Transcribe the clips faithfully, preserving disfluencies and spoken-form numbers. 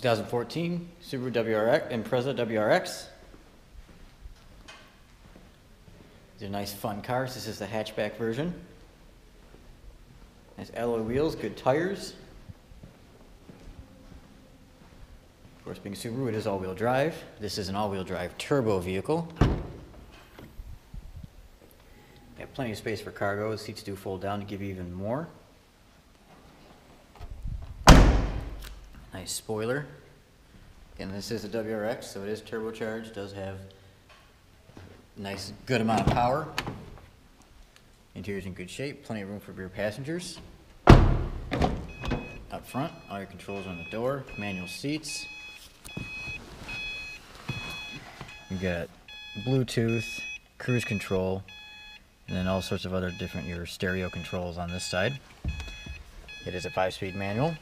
twenty fourteen Subaru W R X, Impreza W R X. These are nice fun cars. This is the hatchback version. Nice alloy wheels, good tires. Of course, being Subaru, it is all-wheel drive. This is an all-wheel drive turbo vehicle. They have plenty of space for cargo. The seats do fold down to give you even more. Nice spoiler. Again, this is a W R X, so it is turbocharged. Does have a nice, good amount of power. Interior's in good shape. Plenty of room for rear passengers. Up front, all your controls are on the door. Manual seats. You've got Bluetooth, cruise control, and then all sorts of other different your stereo controls on this side. It is a five-speed manual.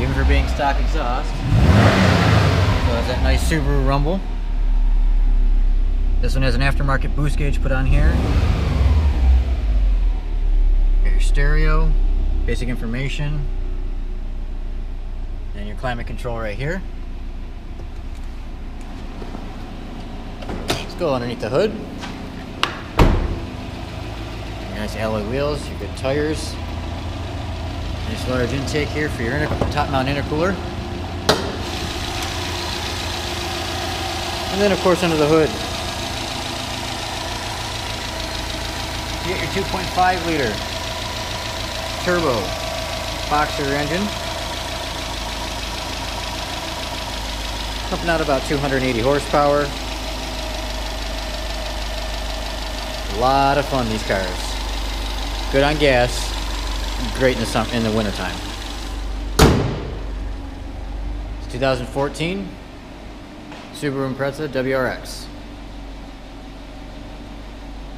Even for being stock exhaust, so it's that nice Subaru rumble. This one has an aftermarket boost gauge put on here. Got your stereo, basic information, and your climate control right here. Let's go underneath the hood. Your nice alloy wheels, your good tires. Nice large intake here for your inter top mount intercooler. And then of course under the hood, you get your two point five liter turbo boxer engine, pumping out about two hundred eighty horsepower. A lot of fun, these cars. Good on gas. Great in the summer, in the winter time. It's twenty fourteen Subaru Impreza W R X.